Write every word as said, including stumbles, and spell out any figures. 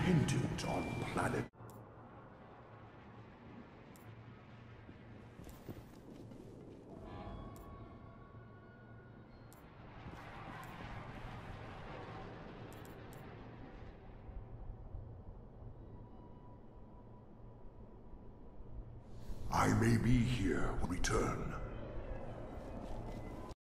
dependent on planet. I may be here when we return.